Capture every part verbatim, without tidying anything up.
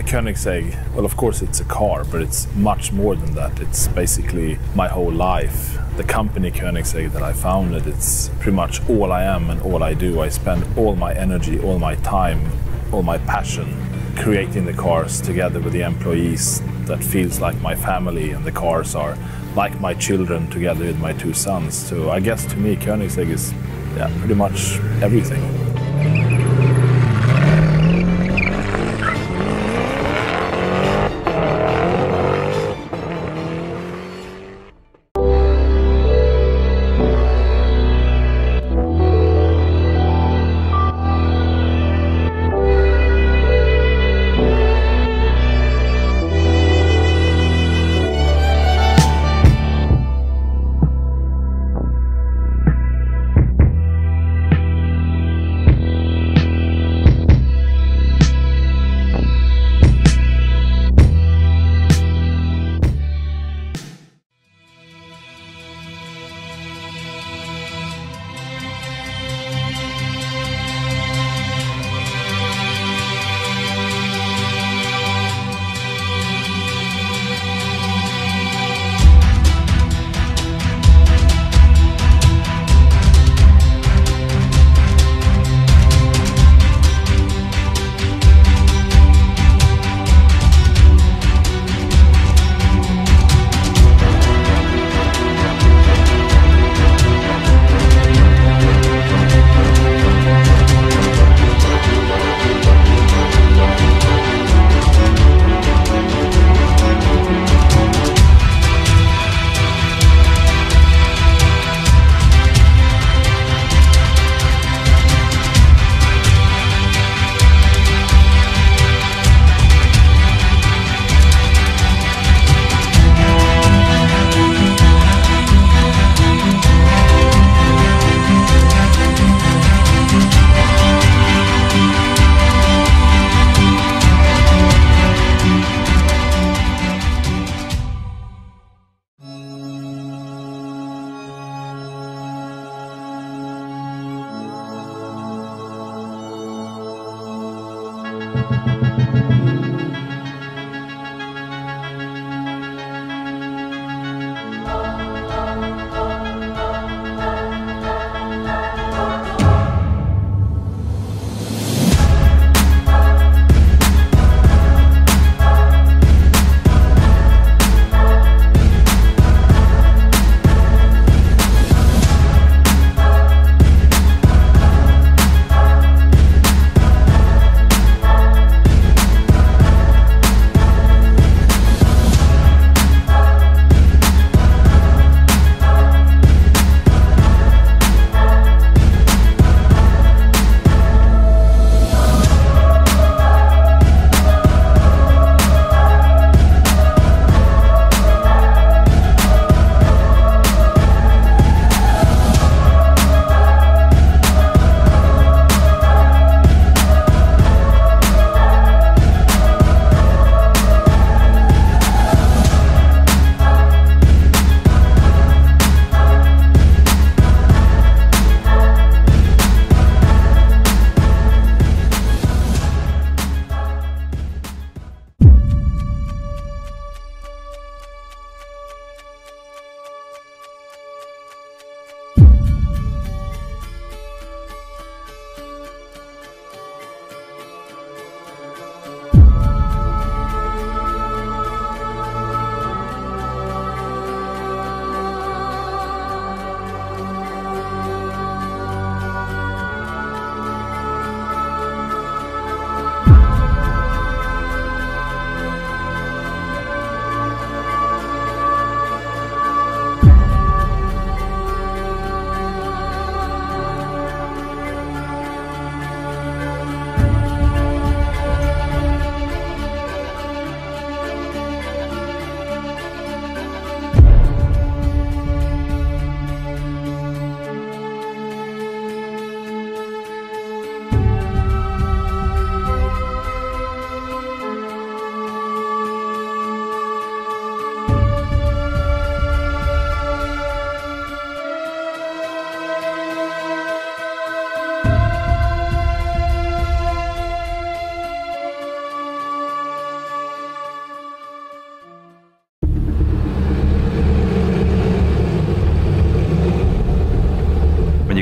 A Koenigsegg, well, of course it's a car, but it's much more than that. It's basically my whole life. The company Koenigsegg that I founded, it's pretty much all I am and all I do. I spend all my energy, all my time, all my passion creating the cars together with the employees. That feels like my family, and the cars are like my children together with my two sons. So I guess to me Koenigsegg is yeah, pretty much everything.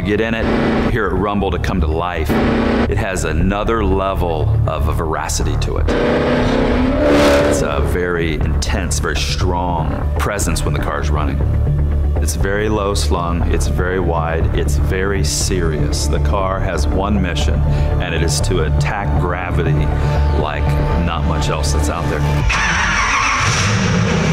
get in it, hear it rumble to come to life. It has another level of a veracity to it. It's a very intense, very strong presence when the car's running. It's very low slung, it's very wide, it's very serious. The car has one mission, and it is to attack gravity like not much else that's out there.